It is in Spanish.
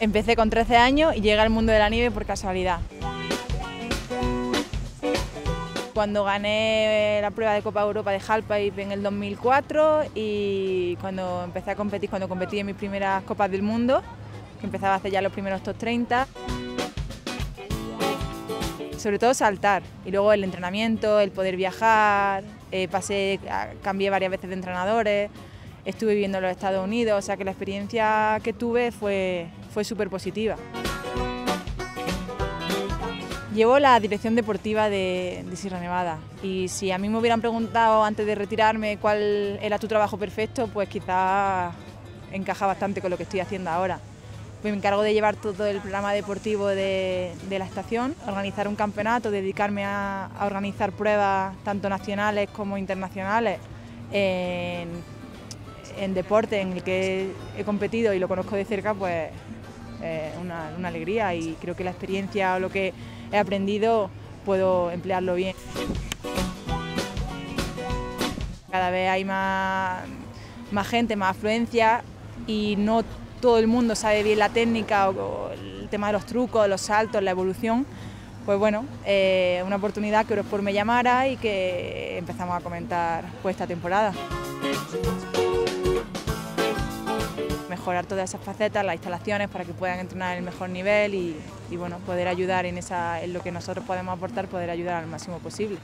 Empecé con 13 años y llegué al mundo de la nieve por casualidad. Cuando gané la prueba de Copa Europa de Halfpipe en el 2004 y cuando empecé a competir, cuando competí en mis primeras Copas del Mundo, que empezaba a hacer ya los primeros top 30. Sobre todo saltar y luego el entrenamiento, el poder viajar, cambié varias veces de entrenadores, estuve viviendo en los Estados Unidos, o sea que la experiencia que tuve fue súper positiva. Llevo la dirección deportiva de Sierra Nevada y si a mí me hubieran preguntado antes de retirarme cuál era tu trabajo perfecto, pues quizás encaja bastante con lo que estoy haciendo ahora. Pues me encargo de llevar todo el programa deportivo de la estación, organizar un campeonato, dedicarme a organizar pruebas tanto nacionales como internacionales en deporte en el que he competido y lo conozco de cerca, pues una alegría, y creo que la experiencia o lo que he aprendido puedo emplearlo bien. Cada vez hay más gente, más afluencia y no todo el mundo sabe bien la técnica o el tema de los trucos, los saltos, la evolución. Pues bueno, una oportunidad que Eurosport me llamara y que empezamos a comentar pues esta temporada. Mejorar todas esas facetas, las instalaciones para que puedan entrenar en el mejor nivel y bueno, poder ayudar en lo que nosotros podemos aportar, poder ayudar al máximo posible.